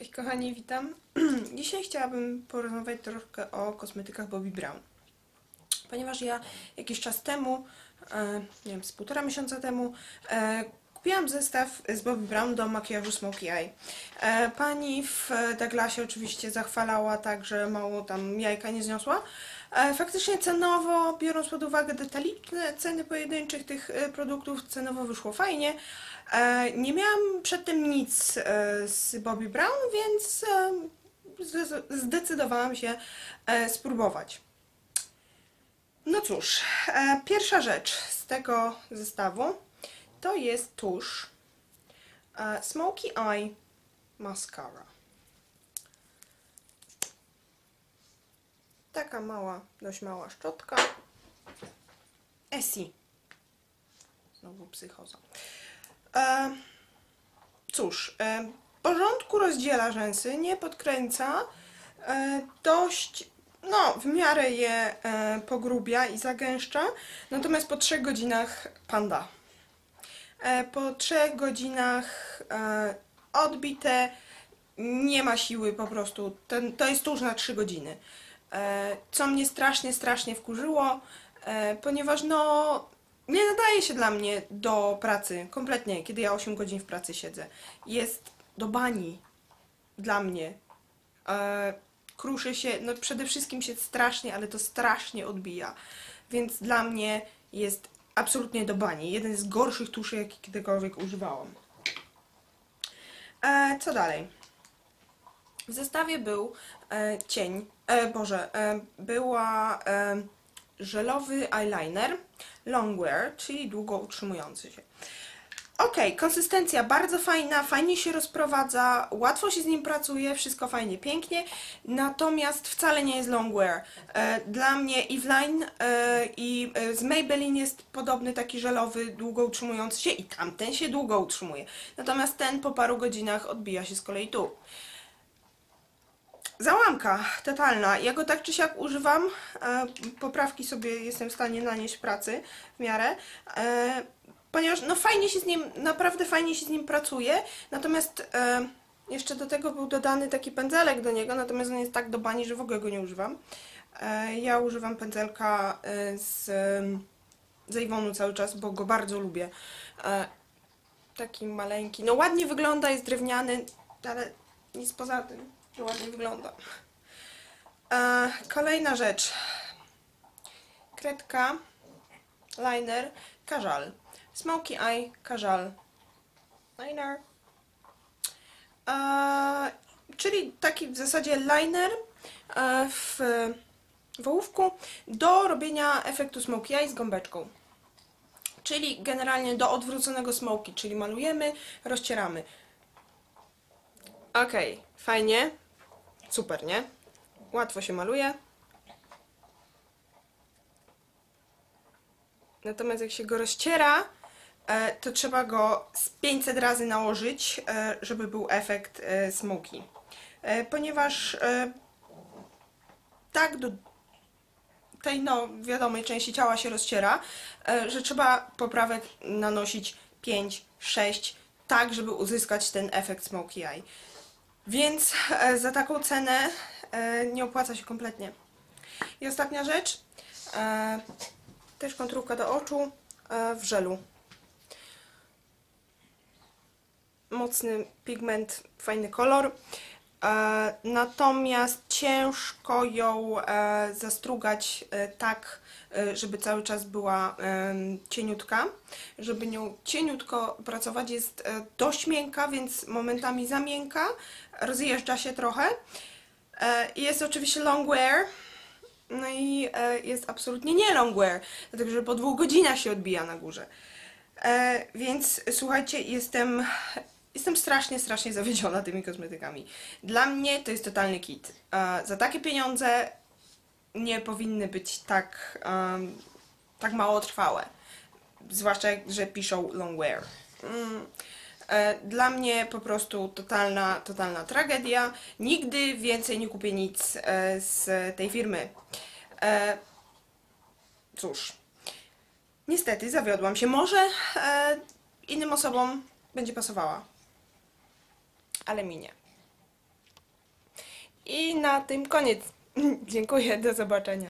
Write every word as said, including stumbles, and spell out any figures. Cześć kochani, witam. Dzisiaj chciałabym porozmawiać troszkę o kosmetykach Bobbi Brown. Ponieważ ja jakiś czas temu, nie wiem, z półtora miesiąca temu, kupiłam zestaw z Bobbi Brown do makijażu Smoky Eye. Pani w Douglasie oczywiście zachwalała tak, że mało tam jajka nie zniosła. Faktycznie cenowo, biorąc pod uwagę detaliczne ceny pojedynczych tych produktów, cenowo wyszło fajnie. Nie miałam przed tym nic z Bobbi Brown, więc zdecydowałam się spróbować. No cóż, pierwsza rzecz z tego zestawu to jest tusz Smoky Eye Mascara. Taka mała, dość mała szczotka. Essie. Znowu psychoza. E, cóż, e, w porządku rozdziela rzęsy, nie podkręca. E, dość, no w miarę je e, pogrubia i zagęszcza. Natomiast po trzech godzinach panda. E, po trzech godzinach e, odbite, nie ma siły po prostu. Ten, to jest tuż na trzy godziny. Co mnie strasznie, strasznie wkurzyło, ponieważ no nie nadaje się dla mnie do pracy, kompletnie, kiedy ja osiem godzin w pracy siedzę. Jest do bani dla mnie. Kruszy się, no przede wszystkim się strasznie, ale to strasznie odbija. Więc dla mnie jest absolutnie do bani. Jeden z gorszych tuszy, jaki kiedykolwiek używałam. Co dalej? W zestawie był e, cień, e, boże, e, była e, żelowy eyeliner longwear, czyli długo utrzymujący się. Ok, konsystencja bardzo fajna, fajnie się rozprowadza, łatwo się z nim pracuje, wszystko fajnie, pięknie, natomiast wcale nie jest longwear. E, dla mnie Eveline e, i e, z Maybelline jest podobny taki żelowy, długo utrzymujący się i tamten się długo utrzymuje. Natomiast ten po paru godzinach odbija się z kolei tu. Załamka totalna. Ja go tak czy siak używam. E, poprawki sobie jestem w stanie nanieść w pracy w miarę. E, ponieważ no fajnie się z nim, naprawdę fajnie się z nim pracuje. Natomiast e, jeszcze do tego był dodany taki pędzelek do niego. Natomiast on jest tak do bani, że w ogóle go nie używam. E, ja używam pędzelka z, z Iwonu cały czas, bo go bardzo lubię. E, taki maleńki. No ładnie wygląda, jest drewniany, ale nic poza tym. Ładnie wygląda. E, kolejna rzecz. Kredka, liner, kajal. Smoky Eye, kajal, liner. E, czyli taki w zasadzie liner e, w, w ołówku do robienia efektu Smoky Eye z gąbeczką. Czyli generalnie do odwróconego smoki, czyli malujemy, rozcieramy. Ok, fajnie. Super, nie? Łatwo się maluje. Natomiast jak się go rozciera, to trzeba go z pięćset razy nałożyć, żeby był efekt smoki. Ponieważ tak do tej no wiadomej części ciała się rozciera, że trzeba poprawek nanosić pięć, sześć, tak żeby uzyskać ten efekt smoky eye. Więc e, za taką cenę e, nie opłaca się kompletnie. I ostatnia rzecz, e, też konturka do oczu e, w żelu. Mocny pigment, fajny kolor, e, natomiast ciężko ją e, zastrugać e, tak, e, żeby cały czas była e, cieniutka. Żeby nią cieniutko pracować, jest e, dość miękka, więc momentami za miękka, rozjeżdża się trochę. E, jest oczywiście longwear, no i e, jest absolutnie nie longwear, dlatego że po dwóch godzinach się odbija na górze. E, więc słuchajcie, jestem... Jestem strasznie, strasznie zawiedziona tymi kosmetykami. Dla mnie to jest totalny kit. E, za takie pieniądze nie powinny być tak, e, tak mało trwałe. Zwłaszcza, że piszą longwear. E, dla mnie po prostu totalna, totalna tragedia. Nigdy więcej nie kupię nic e, z tej firmy. E, cóż. Niestety zawiodłam się. Może e, innym osobom będzie pasowała. Ale minie. na tym koniec. Dziękuję, do zobaczenia.